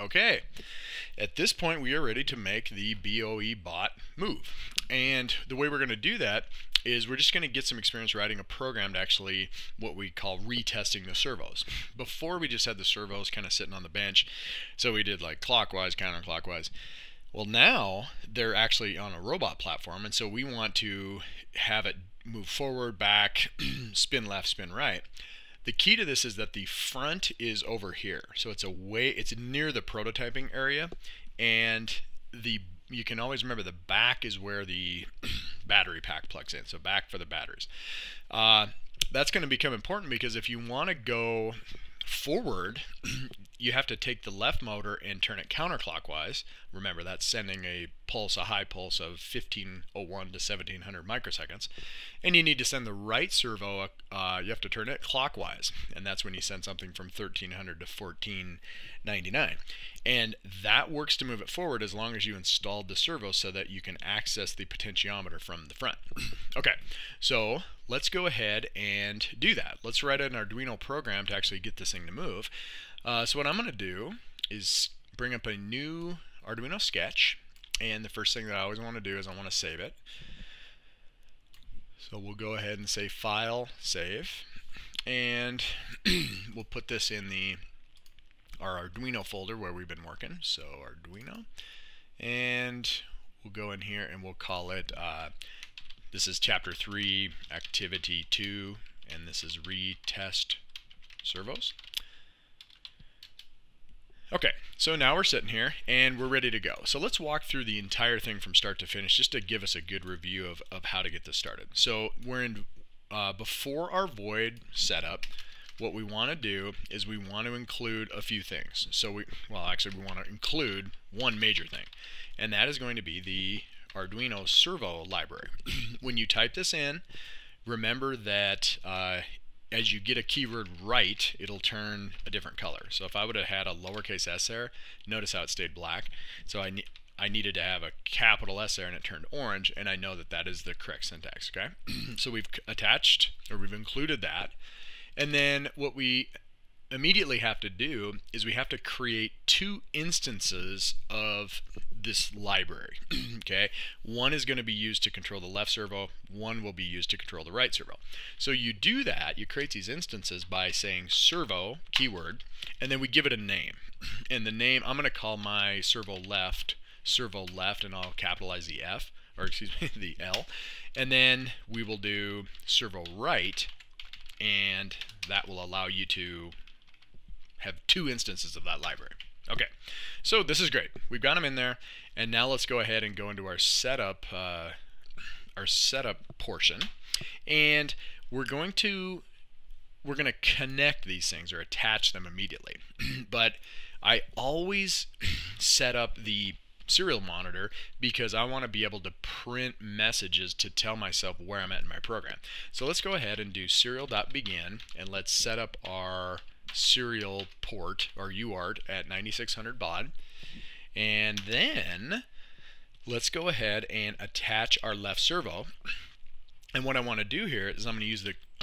Okay, at this point we are ready to make the BOE-Bot move. And the way we're going to do that is we're just going to get some experience writing a program to actually what we call retesting the servos. Before we just had the servos kind of sitting on the bench, so we did like clockwise, counterclockwise. Well, now they're actually on a robot platform, and so we want to have it move forward, back, spin left, spin right. The key to this is that the front is over here, so it's near the prototyping area, and you can always remember the back is where the battery pack plugs in, so back for the batteries. That's going to become important because if you want to go forward, you have to take the left motor and turn it counterclockwise. Remember, that's sending a pulse, a high pulse of 1501 to 1700 microseconds. And you need to send the right servo, you have to turn it clockwise. And that's when you send something from 1300 to 1499. And that works to move it forward as long as you installed the servo so that you can access the potentiometer from the front. Okay, so let's go ahead and do that. Let's write an Arduino program to actually get this thing to move. So what I'm going to do is bring up a new Arduino sketch, and the first thing that I always want to do is I want to save it. So we'll go ahead and say File, Save, and we'll put this in our Arduino folder where we've been working, so Arduino, and we'll go in here and we'll call it, this is Chapter 3, Activity 2, and this is Retest Servos. Okay, so now we're sitting here and we're ready to go. So let's walk through the entire thing from start to finish just to give us a good review of how to get this started. So we're in, before our void setup, what we want to do is we want to include a few things. So we want to include one major thing, and that is going to be the Arduino servo library. When you type this in, remember that as you get a keyword right, it'll turn a different color. So if I would have had a lowercase s there, notice how it stayed black. So I needed to have a capital S there and it turned orange, and I know that that is the correct syntax, okay? So we've attached, or we've included that. And then what we immediately have to do is we have to create two instances of this library, okay? One is going to be used to control the left servo, one will be used to control the right servo. So you do that, you create these instances by saying servo, keyword, and then we give it a name. And the name, I'm going to call my servo left, and I'll capitalize the F, or excuse me, the L. And then we will do servo right, and that will allow you to have two instances of that library. Okay, so this is great. We've got them in there, and now let's go ahead and go into our setup portion, and we're going to connect these things or attach them immediately. But I always set up the serial monitor because I want to be able to print messages to tell myself where I'm at in my program. So let's go ahead and do serial.begin, and let's set up our serial port, or UART, at 9600 baud, and then let's go ahead and attach our left servo. And what I want to do here is I'm going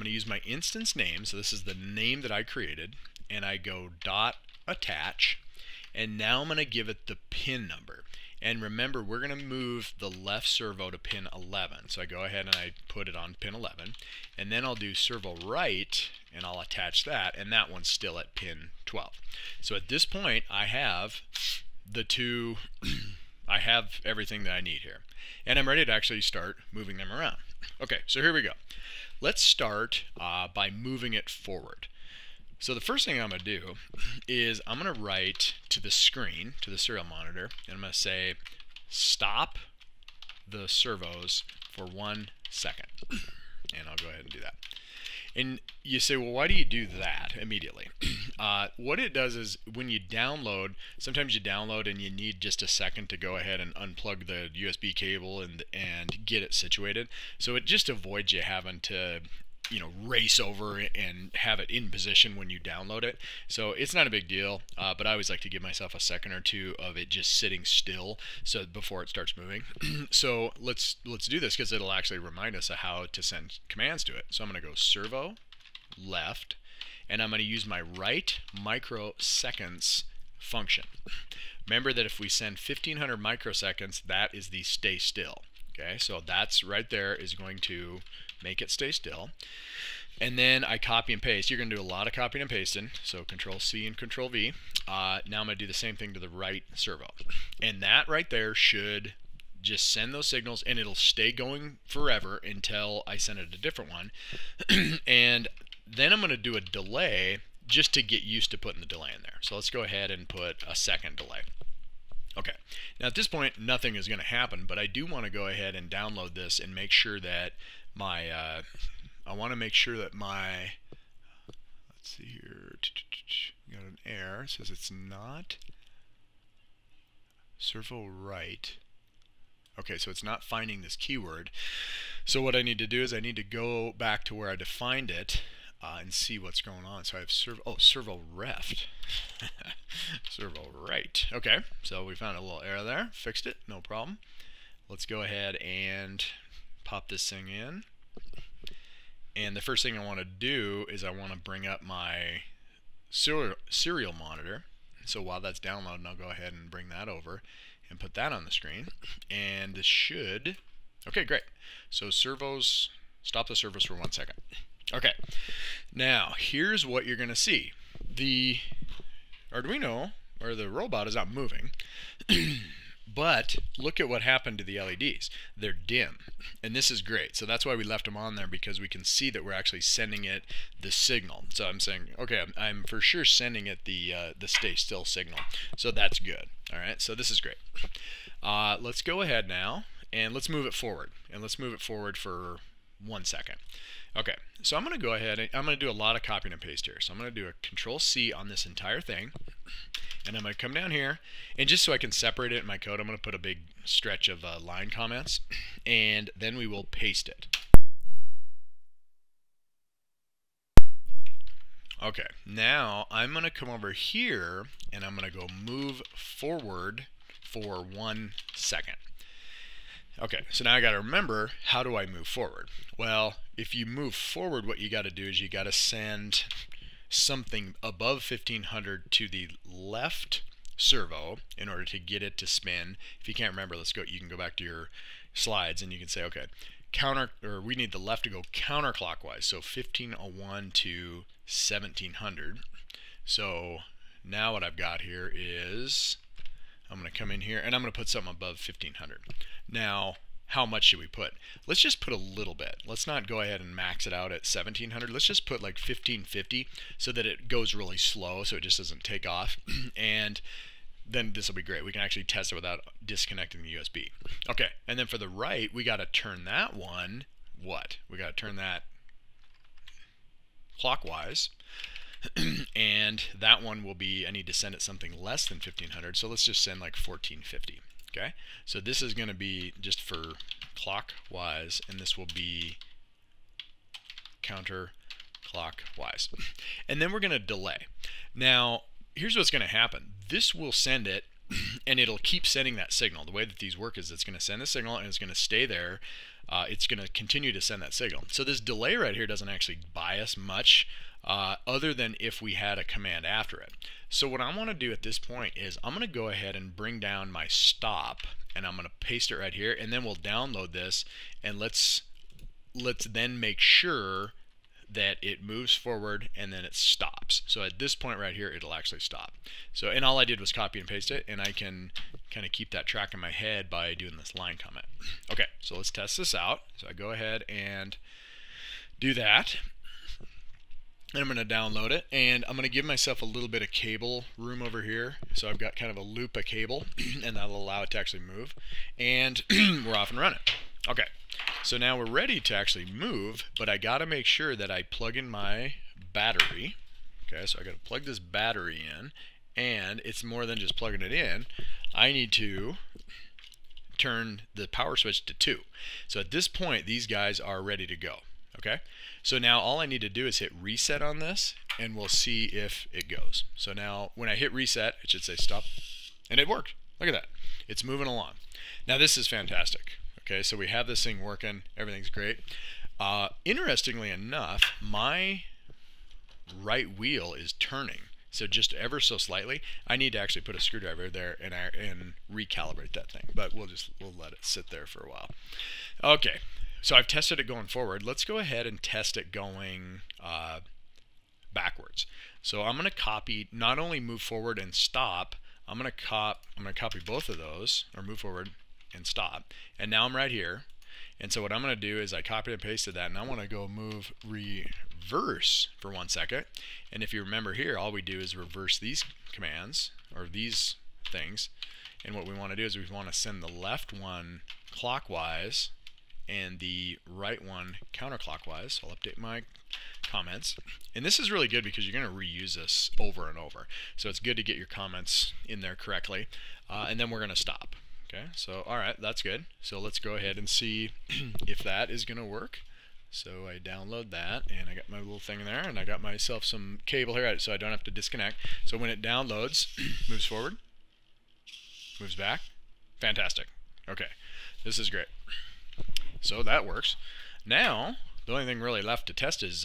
to use my instance name. So this is the name that I created, and I go dot attach, and now I'm going to give it the pin number. And remember, we're going to move the left servo to pin 11. So I go ahead and I put it on pin 11. And then I'll do servo right, and I'll attach that. And that one's still at pin 12. So at this point, I have the two, I have everything that I need here. And I'm ready to actually start moving them around. Okay, so here we go. Let's start by moving it forward. So the first thing I'm going to do is I'm going to write to the screen, to the serial monitor, and I'm going to say stop the servos for 1 second. And I'll go ahead and do that. And you say, well, why do you do that immediately? What it does is when you download, sometimes you download and you need just a second to go ahead and unplug the USB cable and get it situated. So it just avoids you having to race over and have it in position when you download it. So it's not a big deal, but I always like to give myself a second or two of it just sitting still so before it starts moving. So let's do this because it'll actually remind us of how to send commands to it. So I'm going to go servo left, and I'm going to use my right microseconds function. Remember that if we send 1500 microseconds, that is the stay still. Okay, so that's right there is going to make it stay still. And then I copy and paste. You're going to do a lot of copying and pasting. So Control C and Control V. Now I'm going to do the same thing to the right servo. And that right there should just send those signals, and it'll stay going forever until I send it a different one. And then I'm going to do a delay just to get used to putting the delay in there. So let's go ahead and put a second delay. Okay, now at this point nothing is going to happen, but I do want to go ahead and download this and make sure that my let's see here, got an error, it says it's not servo right. Okay, so it's not finding this keyword. So what I need to do is I need to go back to where I defined it and see what's going on. So I have servo reft. Servo right. Okay, so we found a little error there, fixed it, no problem. Let's go ahead and pop this thing in. And the first thing I want to do is I want to bring up my serial monitor. So while that's downloading, I'll go ahead and bring that over and put that on the screen, and this should, okay, great. So servos, stop the servos for 1 second. Okay, now here's what you're gonna see. The Arduino, or the robot, is not moving, but look at what happened to the LEDs. They're dim, and this is great. So that's why we left them on there, because we can see that we're actually sending it the signal. So I'm saying, okay, I'm for sure sending it the stay still signal. So that's good. All right, so this is great. Let's go ahead now, and let's move it forward. And let's move it forward for 1 second. Okay, so I'm going to go ahead, and I'm going to do a lot of copying and paste here. So I'm going to do a Control C on this entire thing, and I'm going to come down here, and just so I can separate it in my code, I'm going to put a big stretch of line comments, and then we will paste it. Okay, now I'm going to come over here, and I'm going to go move forward for 1 second. Okay, so now I gotta remember, how do I move forward? Well, if you move forward, what you gotta do is you gotta send something above 1500 to the left servo in order to get it to spin. If you can't remember, let's go, you can go back to your slides and you can say, okay, we need the left to go counterclockwise, so 1501 to 1700. So now what I've got here is I'm going to come in here, and I'm going to put something above 1500. Now, how much should we put? Let's just put a little bit. Let's not go ahead and max it out at 1700. Let's just put like 1550 so that it goes really slow, so it just doesn't take off. And then this will be great. We can actually test it without disconnecting the USB. Okay, and then for the right, we got to turn that one, what? We got to turn that clockwise. And that one will be, I need to send it something less than 1500, so let's just send like 1450. Okay, so this is going to be just for clockwise, and this will be counterclockwise. And then we're going to delay. Now here's what's going to happen. This will send it, and it'll keep sending that signal. The way that these work is it's going to send the signal, and it's going to stay there. It's going to continue to send that signal. So this delay right here doesn't actually bias much, other than if we had a command after it. So what I want to do at this point is I'm going to go ahead and bring down my stop, and I'm going to paste it right here, and then we'll download this, and let's then make sure that it moves forward and then it stops. So at this point right here, it'll actually stop. So, and all I did was copy and paste it, and I can kind of keep that track in my head by doing this line comment. Okay, so let's test this out. So I go ahead and do that. And I'm going to download it, and I'm going to give myself a little bit of cable room over here. So I've got kind of a loop of cable, and that'll allow it to actually move. And we're off and running. Okay, so now we're ready to actually move, but I got to make sure that I plug in my battery. Okay, so I got to plug this battery in, and it's more than just plugging it in. I need to turn the power switch to 2. So at this point, these guys are ready to go. Okay, so now all I need to do is hit reset on this, and we'll see if it goes. So now when I hit reset, it should say stop, and it worked. Look at that, it's moving along. Now this is fantastic. Okay, so we have this thing working, everything's great. Interestingly enough, my right wheel is turning. So just ever so slightly, I need to actually put a screwdriver there and recalibrate that thing. But we'll let it sit there for a while. Okay, so I've tested it going forward. Let's go ahead and test it going backwards. So I'm going to copy, not only move forward and stop, I'm going to copy both of those, or move forward and stop. And now I'm right here. And so what I'm going to do is I copied and pasted that, and I want to go move reverse for 1 second. And if you remember here, all we do is reverse these commands, or these things. And what we want to do is we want to send the left one clockwise and the right one counterclockwise. So I'll update my comments. And this is really good because you're going to reuse this over and over. So it's good to get your comments in there correctly. And then we're going to stop. Okay, so all right, that's good. So let's go ahead and see if that is going to work. So I download that, and I got my little thing there, and I got myself some cable here so I don't have to disconnect. So when it downloads, moves forward, moves back. Fantastic. Okay, this is great. So that works. Now, the only thing really left to test is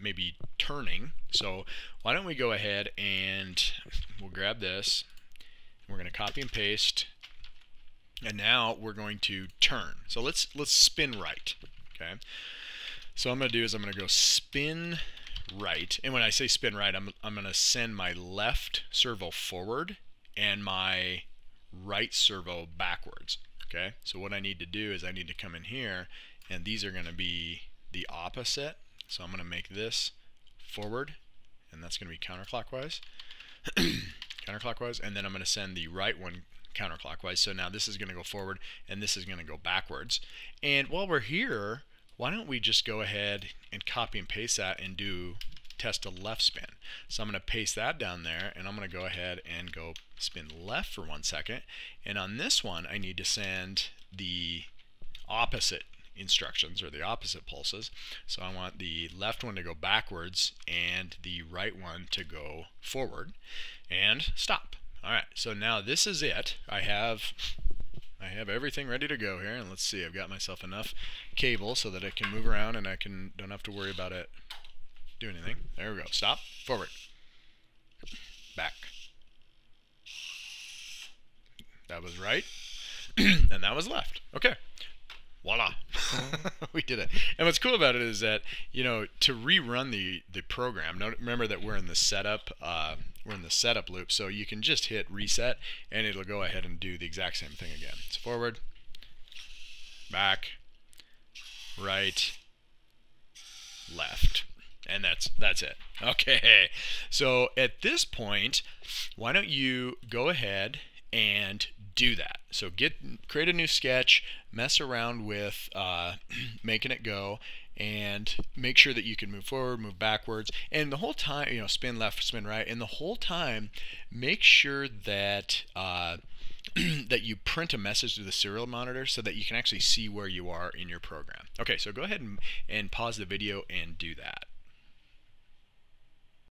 maybe turning. So why don't we go ahead and we'll grab this. We're going to copy and paste. And now we're going to turn. So let's spin right. Okay. So what I'm going to do is I'm going to go spin right. And when I say spin right, I'm going to send my left servo forward and my right servo backwards. Okay. So what I need to do is I need to come in here, and these are going to be the opposite. So I'm going to make this forward, and that's going to be counterclockwise. Counterclockwise, and then I'm going to send the right one counterclockwise. So now this is going to go forward and this is going to go backwards. And while we're here, why don't we just go ahead and copy and paste that and do test a left spin. So I'm going to paste that down there, and I'm going to go ahead and go spin left for 1 second. And on this one, I need to send the opposite instructions, or the opposite pulses. So I want the left one to go backwards and the right one to go forward, and stop. All right, so now this is it. I have everything ready to go here, and let's see. I've got myself enough cable so that I can move around, and don't have to worry about it doing anything. There we go. Stop. Forward. Back. That was right, and that was left. Okay. Voila. We did it. And what's cool about it is that, you know, to rerun the program, remember that we're in the setup loop, so you can just hit reset and it'll go ahead and do the exact same thing again. It's forward, back, right, left. And that's it. Okay. So at this point, why don't you go ahead and do that. So create a new sketch, mess around with making it go, and make sure that you can move forward, move backwards, and the whole time, you know, spin left, spin right, and the whole time, make sure that that you print a message to the serial monitor so that you can actually see where you are in your program. Okay, so go ahead and pause the video and do that.